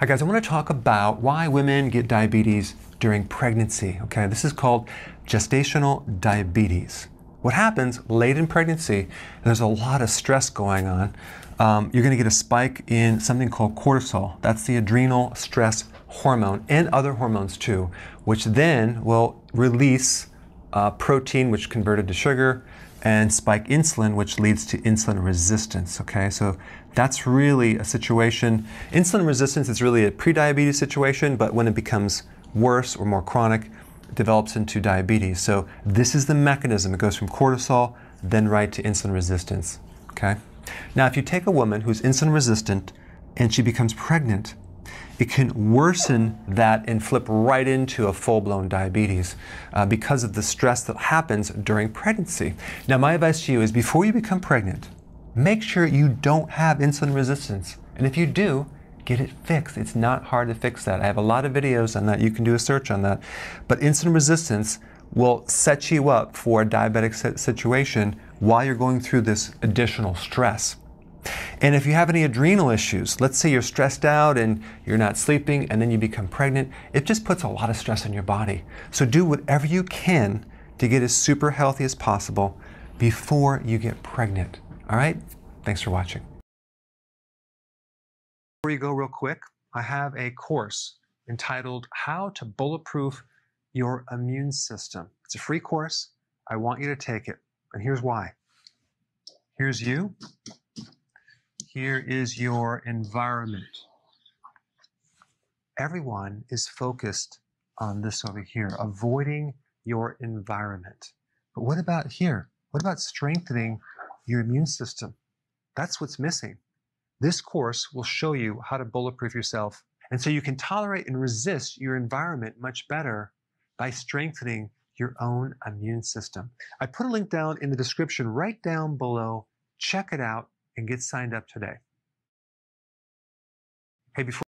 Hi guys, I want to talk about why women get diabetes during pregnancy, okay? This is called gestational diabetes. What happens late in pregnancy, and there's a lot of stress going on, you're going to get a spike in something called cortisol. That's the adrenal stress hormone and other hormones too, which then will release protein, which converted to sugar, and spike insulin, which leads to insulin resistance, okay? So that's really a situation. Insulin resistance is really a pre-diabetes situation, but when it becomes worse or more chronic, it develops into diabetes. So this is the mechanism. It goes from cortisol, then right to insulin resistance, okay? Now, if you take a woman who's insulin resistant and she becomes pregnant, it can worsen that and flip right into a full-blown diabetes because of the stress that happens during pregnancy. Now, my advice to you is before you become pregnant, make sure you don't have insulin resistance. And if you do, get it fixed. It's not hard to fix that. I have a lot of videos on that. You can do a search on that. But insulin resistance will set you up for a diabetic situation while you're going through this additional stress. And if you have any adrenal issues, let's say you're stressed out and you're not sleeping and then you become pregnant, it just puts a lot of stress on your body. So do whatever you can to get as super healthy as possible before you get pregnant. All right? Thanks for watching. Before you go real quick, I have a course entitled How to Bulletproof Your Immune System. It's a free course. I want you to take it. And here's why. Here's you. Here is your environment. Everyone is focused on this over here, avoiding your environment. But what about here? What about strengthening your immune system? That's what's missing. This course will show you how to bulletproof yourself. And so you can tolerate and resist your environment much better by strengthening your own immune system. I put a link down in the description right down below. Check it out and get signed up today. Hey, before